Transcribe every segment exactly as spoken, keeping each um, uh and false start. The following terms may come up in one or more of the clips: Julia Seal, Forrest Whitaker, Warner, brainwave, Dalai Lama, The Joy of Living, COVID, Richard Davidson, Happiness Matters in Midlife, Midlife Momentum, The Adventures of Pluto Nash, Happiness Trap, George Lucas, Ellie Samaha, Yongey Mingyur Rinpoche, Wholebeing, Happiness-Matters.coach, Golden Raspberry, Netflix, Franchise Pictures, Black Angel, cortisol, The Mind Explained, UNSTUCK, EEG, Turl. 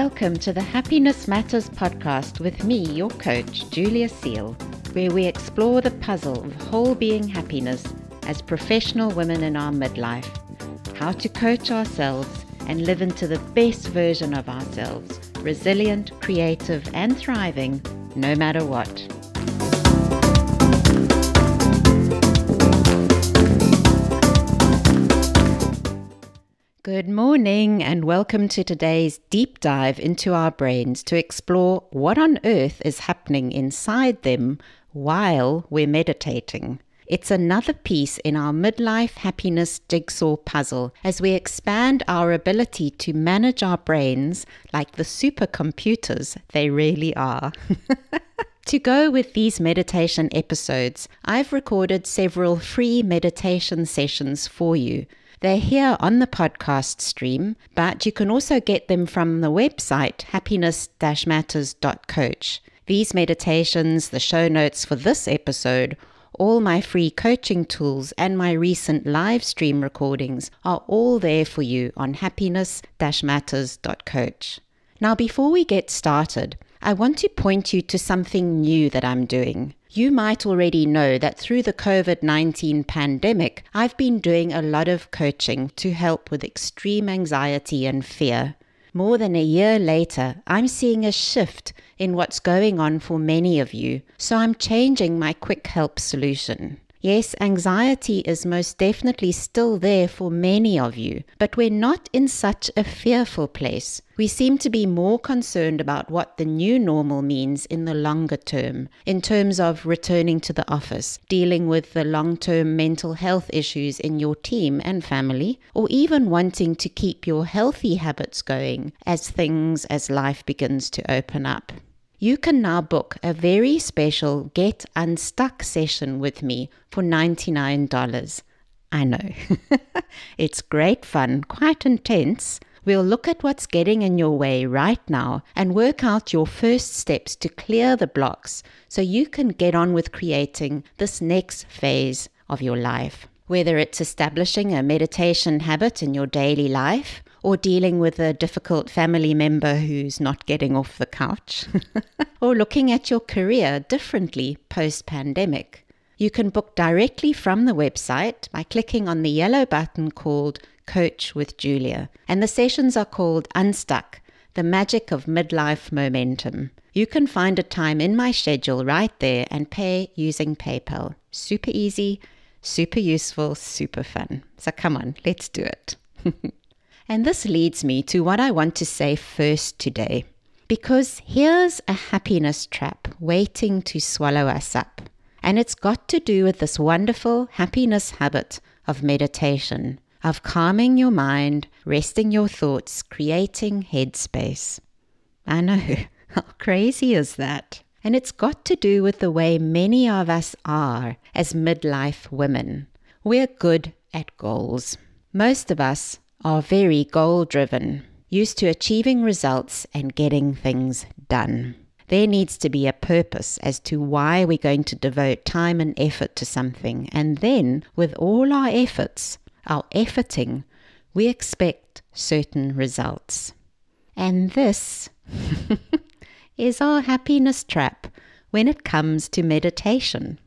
Welcome to the Happiness Matters podcast with me, your coach, Julia Seal, where we explore the puzzle of whole being happiness as professional women in our midlife, how to coach ourselves and live into the best version of ourselves, resilient, creative, and thriving, no matter what. Good morning and welcome to today's deep dive into our brains to explore what on earth is happening inside them while we're meditating. It's another piece in our midlife happiness jigsaw puzzle as we expand our ability to manage our brains like the supercomputers they really are. To go with these meditation episodes, I've recorded several free meditation sessions for you. They're here on the podcast stream, but you can also get them from the website happiness dash matters dot coach. These meditations, the show notes for this episode, all my free coaching tools, and my recent live stream recordings are all there for you on happiness dash matters dot coach. Now, before we get started, I want to point you to something new that I'm doing. You might already know that through the COVID nineteen pandemic, I've been doing a lot of coaching to help with extreme anxiety and fear. More than a year later, I'm seeing a shift in what's going on for many of you, so I'm changing my quick help solution. Yes, anxiety is most definitely still there for many of you, but we're not in such a fearful place. We seem to be more concerned about what the new normal means in the longer term, in terms of returning to the office, dealing with the long-term mental health issues in your team and family, or even wanting to keep your healthy habits going as things, as life begins to open up. You can now book a very special Get Unstuck session with me for ninety-nine dollars. I know. It's great fun, quite intense. We'll look at what's getting in your way right now and work out your first steps to clear the blocks so you can get on with creating this next phase of your life. Whether it's establishing a meditation habit in your daily life, or dealing with a difficult family member who's not getting off the couch, or looking at your career differently post-pandemic. You can book directly from the website by clicking on the yellow button called Coach with Julia, and the sessions are called Unstuck, the Magic of Midlife Momentum. You can find a time in my schedule right there and pay using PayPal. Super easy, super useful, super fun. So come on, let's do it. And this leads me to what I want to say first today, because here's a happiness trap waiting to swallow us up, and it's got to do with this wonderful happiness habit of meditation, of calming your mind, resting your thoughts, creating headspace. I know, how crazy is that? And it's got to do with the way many of us are as midlife women. We're good at goals. Most of us are very goal-driven, used to achieving results and getting things done. There needs to be a purpose as to why we're going to devote time and effort to something. And then, with all our efforts, our efforting, we expect certain results. And this is our happiness trap when it comes to meditation.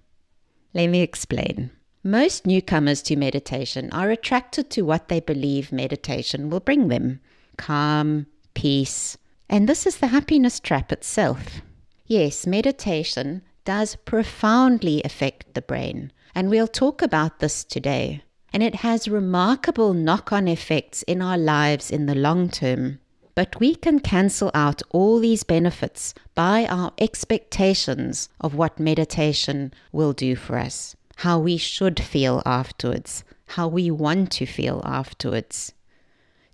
Let me explain. Most newcomers to meditation are attracted to what they believe meditation will bring them: calm, peace. And this is the happiness trap itself. Yes, meditation does profoundly affect the brain, and we'll talk about this today. And it has remarkable knock-on effects in our lives in the long term. But we can cancel out all these benefits by our expectations of what meditation will do for us, how we should feel afterwards, how we want to feel afterwards.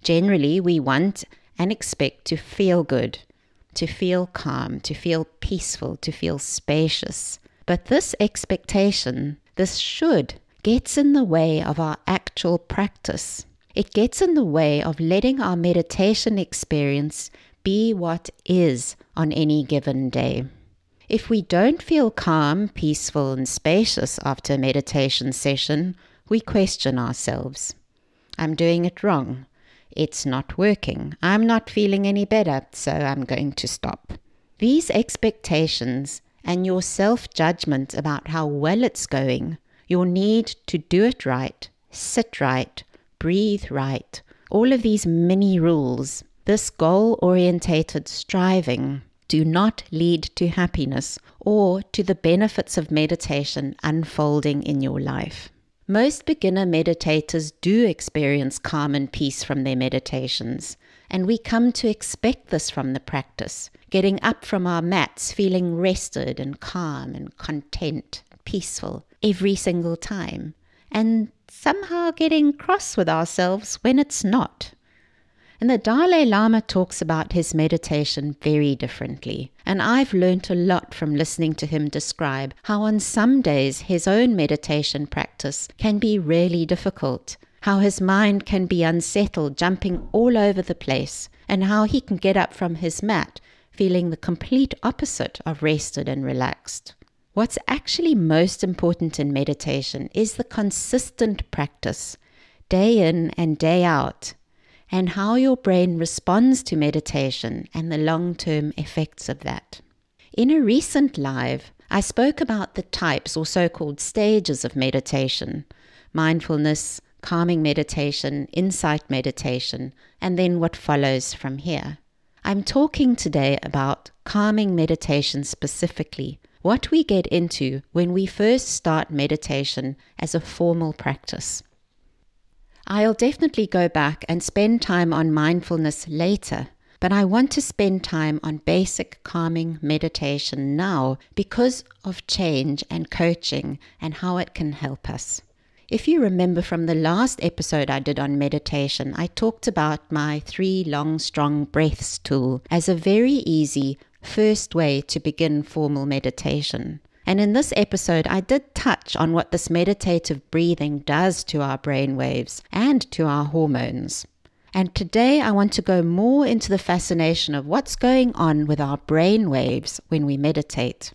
Generally, we want and expect to feel good, to feel calm, to feel peaceful, to feel spacious. But this expectation, this should, gets in the way of our actual practice. It gets in the way of letting our meditation experience be what is on any given day. If we don't feel calm, peaceful, and spacious after a meditation session, we question ourselves. I'm doing it wrong. It's not working. I'm not feeling any better, so I'm going to stop. These expectations and your self-judgment about how well it's going, your need to do it right, sit right, breathe right, all of these mini rules, this goal-orientated striving, do not lead to happiness or to the benefits of meditation unfolding in your life. Most beginner meditators do experience calm and peace from their meditations, and we come to expect this from the practice, getting up from our mats feeling rested and calm and content, peaceful every single time, and somehow getting cross with ourselves when it's not. And the Dalai Lama talks about his meditation very differently, and I've learnt a lot from listening to him describe how on some days his own meditation practice can be really difficult, how his mind can be unsettled, jumping all over the place, and how he can get up from his mat feeling the complete opposite of rested and relaxed. What's actually most important in meditation is the consistent practice, day in and day out, and how your brain responds to meditation and the long-term effects of that. In a recent live, I spoke about the types or so-called stages of meditation, mindfulness, calming meditation, insight meditation, and then what follows from here. I'm talking today about calming meditation specifically, what we get into when we first start meditation as a formal practice. I'll definitely go back and spend time on mindfulness later, but I want to spend time on basic calming meditation now because of change and coaching and how it can help us. If you remember from the last episode I did on meditation, I talked about my three long, strong breaths tool as a very easy first way to begin formal meditation. And in this episode, I did touch on what this meditative breathing does to our brain waves and to our hormones. And today I want to go more into the fascination of what's going on with our brain waves when we meditate.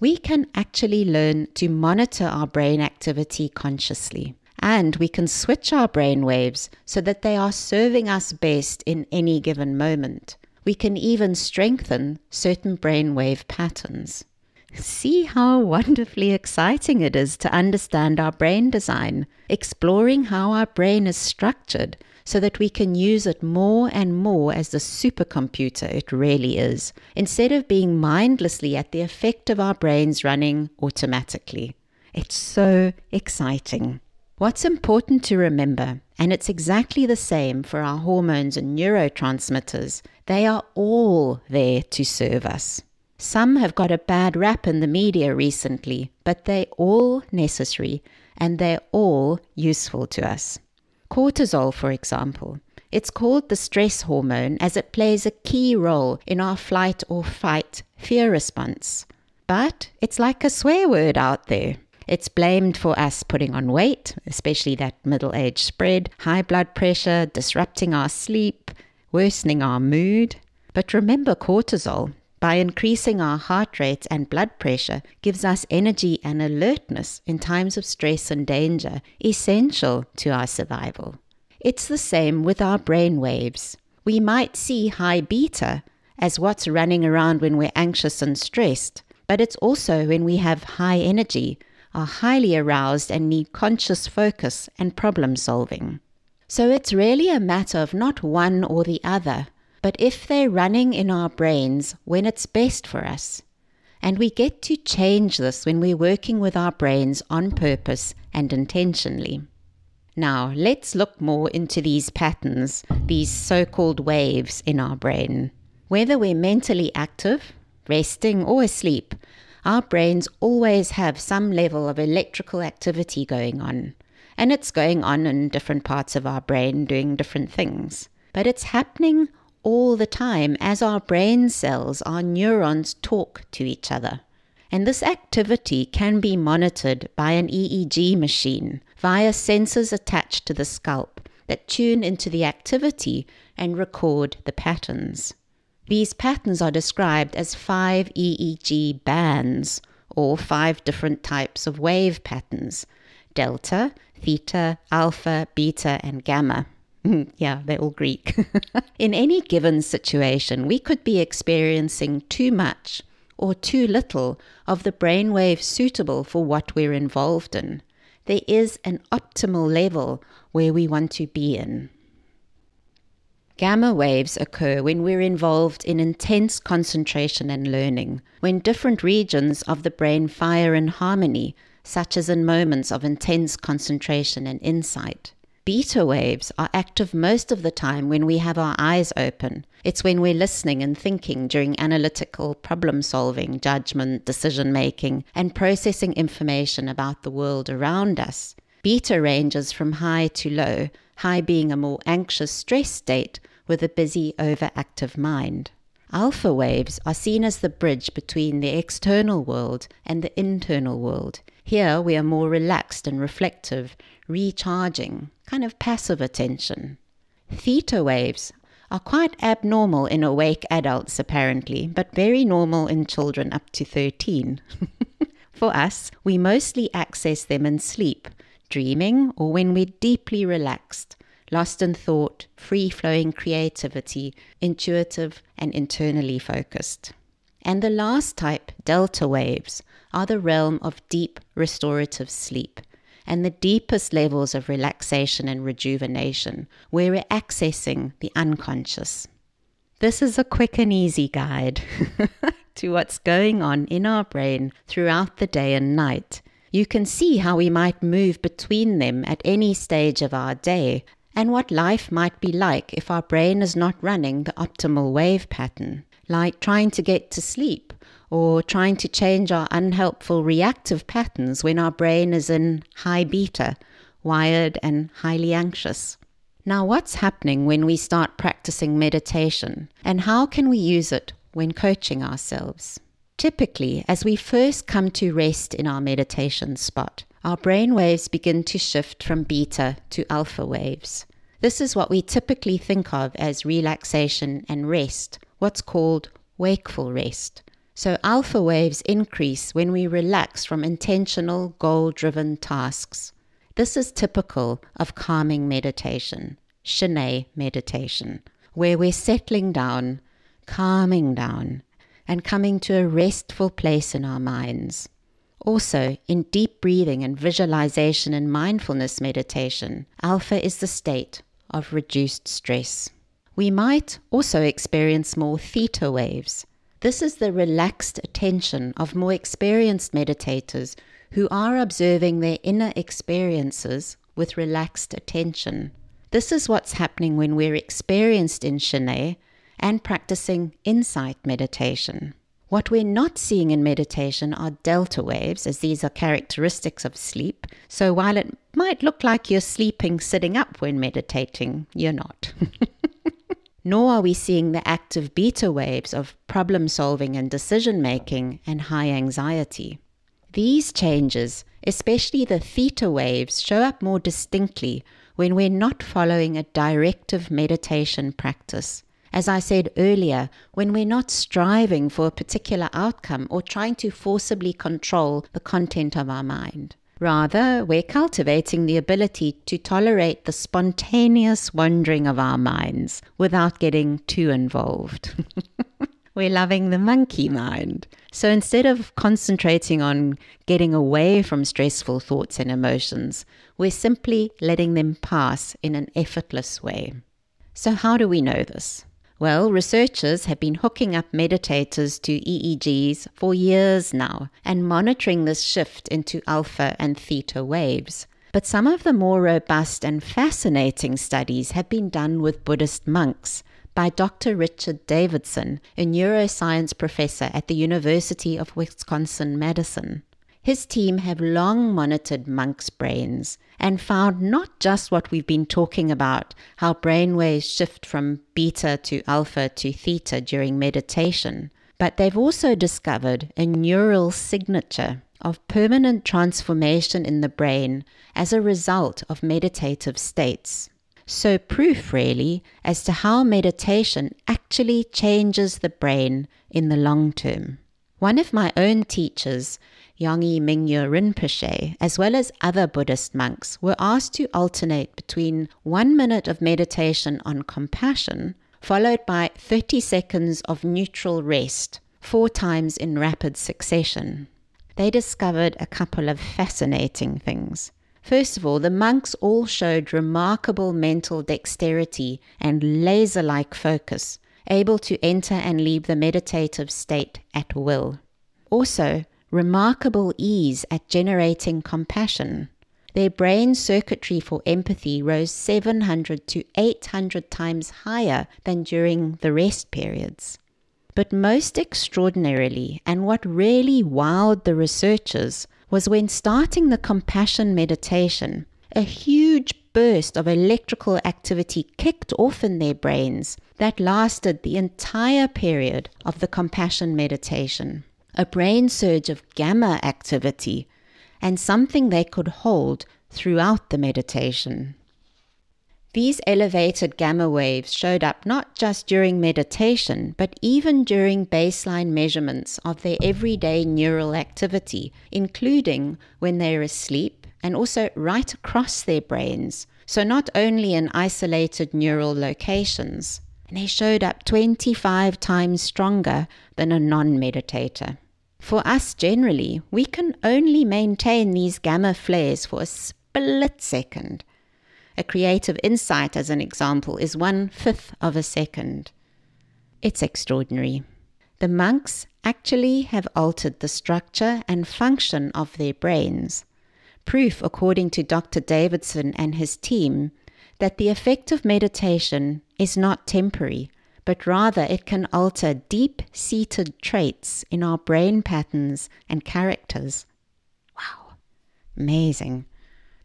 We can actually learn to monitor our brain activity consciously, and we can switch our brain waves so that they are serving us best in any given moment. We can even strengthen certain brain wave patterns. See how wonderfully exciting it is to understand our brain design, exploring how our brain is structured so that we can use it more and more as the supercomputer it really is, instead of being mindlessly at the effect of our brains running automatically. It's so exciting. What's important to remember, and it's exactly the same for our hormones and neurotransmitters, they are all there to serve us. Some have got a bad rap in the media recently, but they're all necessary and they're all useful to us. Cortisol, for example. It's called the stress hormone as it plays a key role in our flight or fight fear response. But it's like a swear word out there. It's blamed for us putting on weight, especially that middle age spread, high blood pressure, disrupting our sleep, worsening our mood. But remember, cortisol, by increasing our heart rate and blood pressure, gives us energy and alertness in times of stress and danger, essential to our survival. It's the same with our brain waves. We might see high beta as what's running around when we're anxious and stressed, but it's also when we have high energy, are highly aroused and need conscious focus and problem solving. So it's really a matter of not one or the other, but if they're running in our brains when it's best for us. And we get to change this when we're working with our brains on purpose and intentionally. Now, let's look more into these patterns, these so-called waves in our brain. Whether we're mentally active, resting or asleep, our brains always have some level of electrical activity going on. And it's going on in different parts of our brain doing different things. But it's happening all the time as our brain cells, our neurons talk to each other. And this activity can be monitored by an E E G machine via sensors attached to the scalp that tune into the activity and record the patterns. These patterns are described as five E E G bands, or five different types of wave patterns: delta, theta, alpha, beta, and gamma. Mm, yeah, they're all Greek. In any given situation, we could be experiencing too much or too little of the brainwave suitable for what we're involved in. There is an optimal level where we want to be in. Gamma waves occur when we're involved in intense concentration and learning, when different regions of the brain fire in harmony, such as in moments of intense concentration and insight. Beta waves are active most of the time when we have our eyes open. It's when we're listening and thinking during analytical problem solving, judgment, decision making, and processing information about the world around us. Beta ranges from high to low, high being a more anxious stress state with a busy, overactive mind. Alpha waves are seen as the bridge between the external world and the internal world. Here we are more relaxed and reflective, recharging, kind of passive attention. Theta waves are quite abnormal in awake adults apparently, but very normal in children up to thirteen. For us, we mostly access them in sleep, dreaming, or when we're deeply relaxed, lost in thought, free-flowing creativity, intuitive and internally focused. And the last type, delta waves, are the realm of deep restorative sleep and the deepest levels of relaxation and rejuvenation, where we're accessing the unconscious. This is a quick and easy guide to what's going on in our brain throughout the day and night. You can see how we might move between them at any stage of our day and what life might be like if our brain is not running the optimal wave pattern, like trying to get to sleep or trying to change our unhelpful reactive patterns when our brain is in high beta, wired and highly anxious. Now, what's happening when we start practicing meditation, and how can we use it when coaching ourselves? Typically, as we first come to rest in our meditation spot, our brain waves begin to shift from beta to alpha waves. This is what we typically think of as relaxation and rest, what's called wakeful rest. So alpha waves increase when we relax from intentional, goal-driven tasks. This is typical of calming meditation, Shinai meditation, where we're settling down, calming down, and coming to a restful place in our minds. Also, in deep breathing and visualization and mindfulness meditation, alpha is the state of reduced stress. We might also experience more theta waves. This is the relaxed attention of more experienced meditators who are observing their inner experiences with relaxed attention. This is what's happening when we're experienced in Shinai and practicing insight meditation. What we're not seeing in meditation are delta waves, as these are characteristics of sleep. So while it might look like you're sleeping sitting up when meditating, you're not. Nor are we seeing the active beta waves of problem solving and decision making and high anxiety. These changes, especially the theta waves, show up more distinctly when we're not following a directive meditation practice. As I said earlier, when we're not striving for a particular outcome or trying to forcibly control the content of our mind. Rather, we're cultivating the ability to tolerate the spontaneous wandering of our minds without getting too involved. We're loving the monkey mind. So instead of concentrating on getting away from stressful thoughts and emotions, we're simply letting them pass in an effortless way. So how do we know this? Well, researchers have been hooking up meditators to E E Gs for years now and monitoring this shift into alpha and theta waves. But some of the more robust and fascinating studies have been done with Buddhist monks by Doctor Richard Davidson, a neuroscience professor at the University of Wisconsin-Madison. His team have long monitored monks' brains and found not just what we've been talking about, how brainwaves shift from beta to alpha to theta during meditation, but they've also discovered a neural signature of permanent transformation in the brain as a result of meditative states. So proof, really, as to how meditation actually changes the brain in the long term. One of my own teachers, Yongey Mingyur Rinpoche, as well as other Buddhist monks, were asked to alternate between one minute of meditation on compassion, followed by thirty seconds of neutral rest, four times in rapid succession. They discovered a couple of fascinating things. First of all, the monks all showed remarkable mental dexterity and laser-like focus, able to enter and leave the meditative state at will. Also, remarkable ease at generating compassion. Their brain circuitry for empathy rose seven hundred to eight hundred times higher than during the rest periods. But most extraordinarily, and what really wowed the researchers, was when starting the compassion meditation, a huge burst of electrical activity kicked off in their brains that lasted the entire period of the compassion meditation. A brain surge of gamma activity, and something they could hold throughout the meditation. These elevated gamma waves showed up not just during meditation, but even during baseline measurements of their everyday neural activity, including when they're asleep and also right across their brains, so not only in isolated neural locations. And they showed up twenty-five times stronger than a non-meditator. For us generally, we can only maintain these gamma flares for a split second. A creative insight, as an example, is one-fifth of a second. It's extraordinary. The monks actually have altered the structure and function of their brains. Proof, according to Doctor Davidson and his team, that the effect of meditation is not temporary, but rather it can alter deep-seated traits in our brain patterns and characters. Wow, amazing.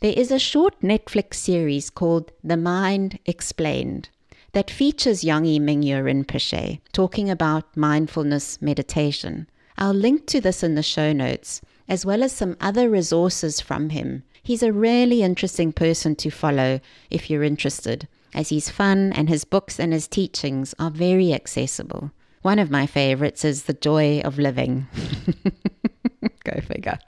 There is a short Netflix series called The Mind Explained that features Yongey Mingyur Rinpoche talking about mindfulness meditation. I'll link to this in the show notes, as well as some other resources from him. He's a really interesting person to follow if you're interested, as he's fun and his books and his teachings are very accessible. One of my favorites is The Joy of Living. Go figure.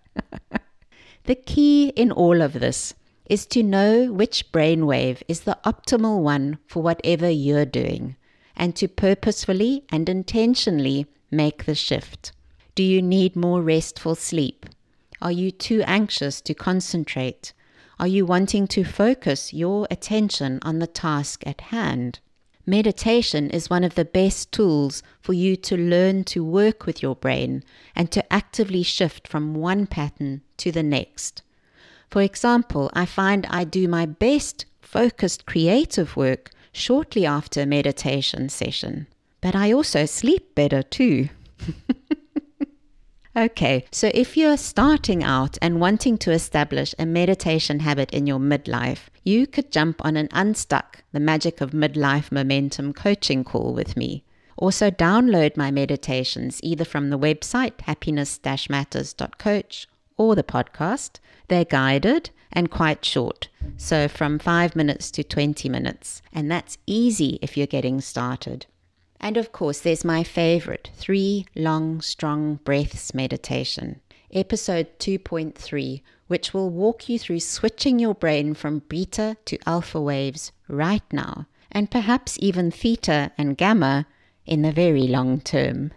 The key in all of this is to know which brainwave is the optimal one for whatever you're doing, and to purposefully and intentionally make the shift. Do you need more restful sleep? Are you too anxious to concentrate? Are you wanting to focus your attention on the task at hand? Meditation is one of the best tools for you to learn to work with your brain and to actively shift from one pattern to the next. For example, I find I do my best focused creative work shortly after a meditation session, but I also sleep better too. Okay, so if you're starting out and wanting to establish a meditation habit in your midlife, you could jump on an UNSTUCK, the magic of midlife momentum coaching call with me. Also download my meditations either from the website happiness dash matters dot coach or the podcast. They're guided and quite short, so from five minutes to twenty minutes, and that's easy if you're getting started. And of course, there's my favorite three long, strong breaths meditation, episode two point three, which will walk you through switching your brain from beta to alpha waves right now, and perhaps even theta and gamma in the very long term.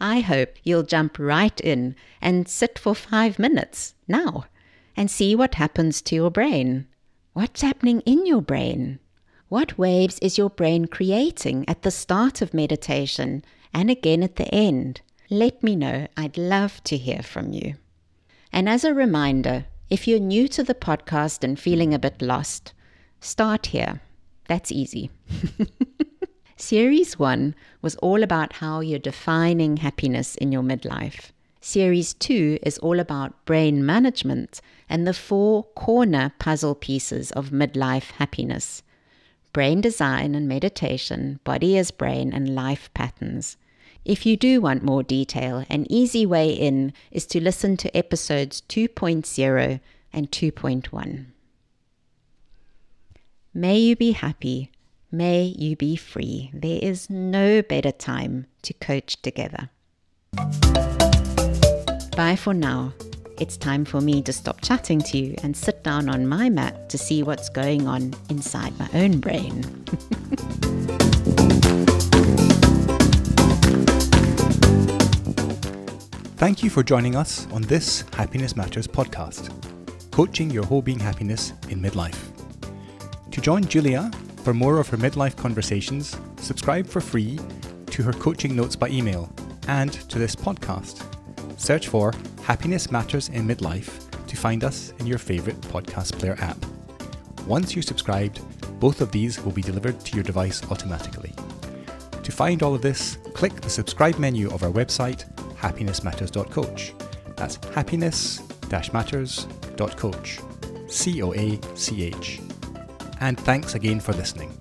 I hope you'll jump right in and sit for five minutes now and see what happens to your brain. What's happening in your brain? What waves is your brain creating at the start of meditation and again at the end? Let me know. I'd love to hear from you. And as a reminder, if you're new to the podcast and feeling a bit lost, start here. That's easy. Series one was all about how you're defining happiness in your midlife. Series two is all about brain management and the four corner puzzle pieces of midlife happiness. Brain design and meditation, body as brain, and life patterns. If you do want more detail, an easy way in is to listen to episodes two point oh and two point one. May you be happy. May you be free. There is no better time to coach together. Bye for now. It's time for me to stop chatting to you and sit down on my mat to see what's going on inside my own brain. Thank you for joining us on this Happiness Matters podcast, coaching your whole being happiness in midlife. To join Julia for more of her midlife conversations, subscribe for free to her coaching notes by email and to this podcast. Search for Happiness Matters in Midlife to find us in your favourite podcast player app. Once you're subscribed, both of these will be delivered to your device automatically. To find all of this, click the subscribe menu of our website, happiness matters dot coach. That's happiness dash matters dot coach. C O A C H. And thanks again for listening.